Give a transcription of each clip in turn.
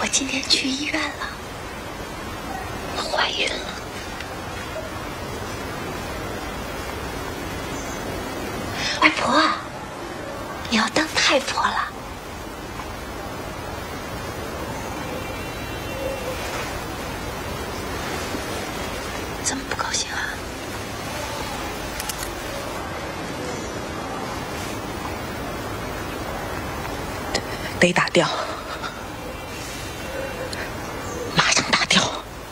我今天去医院了，我怀孕了。外婆，你要当太婆了。怎么不高兴啊？ 得打掉，马上打掉。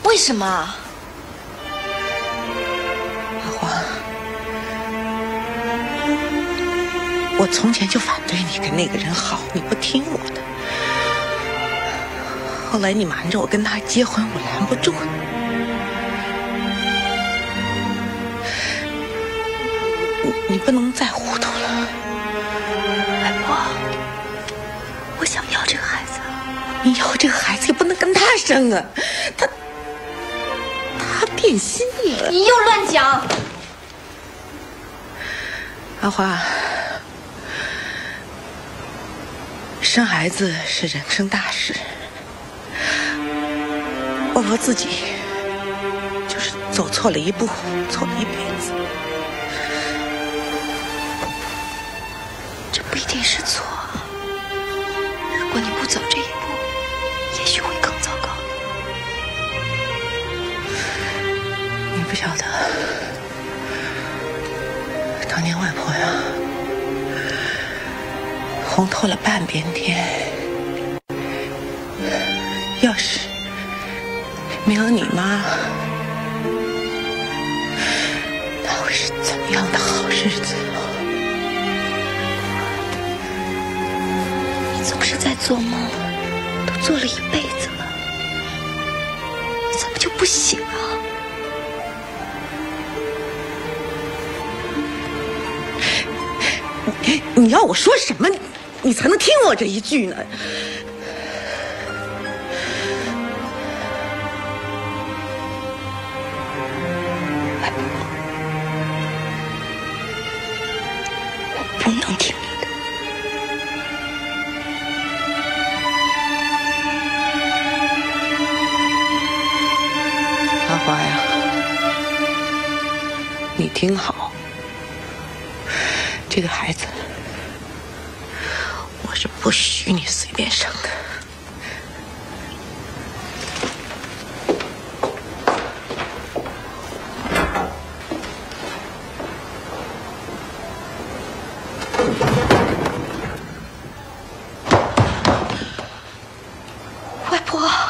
为什么？阿黄，我从前就反对你跟那个人好，你不听我的。后来你瞒着我跟他结婚，我拦不住你。你不能再糊涂了，外婆。 我想要这个孩子，你要这个孩子也不能跟他生啊，他变心了。你又乱讲！阿花，生孩子是人生大事，外婆自己就是走错了一步，错了一辈子。这不一定是错。 如果你不走这一步，也许会更糟糕。你不晓得，当年外婆呀，红透了半边天。要是没有你妈，那会是怎么样的好日子？ 总是在做梦，都做了一辈子了，怎么就不醒啊？你要我说什么，你才能听我这一句呢？我不能听。 花呀，你听好，这个孩子，我是不许你随便生的。外婆。